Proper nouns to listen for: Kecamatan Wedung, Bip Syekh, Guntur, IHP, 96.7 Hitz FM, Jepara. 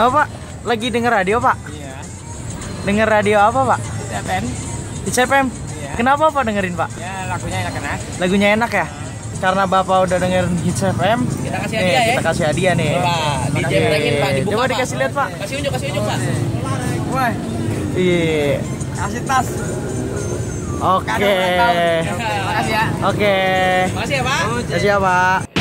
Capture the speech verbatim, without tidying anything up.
Oh, Pak, lagi denger radio, Pak? Iya. Denger radio apa, Pak? H T F M. H T F M? Iya. Kenapa, Pak, dengerin, Pak? Ya, lagunya enak-enak. Lagunya enak ya? Karena Bapak udah dengerin Hitz F M, kita kasih hadiah nih, ya. Kita kasih hadiah nih. Coba dijembrengin, Pak, dibuka. Coba dikasih lihat, Pak. Kasih unjuk, kasih unjuk, Pak. Wah. Iya. Kasih tas. Oke. Makasih ya. Oke. Makasih ya, Pak. Makasih ya, Pak.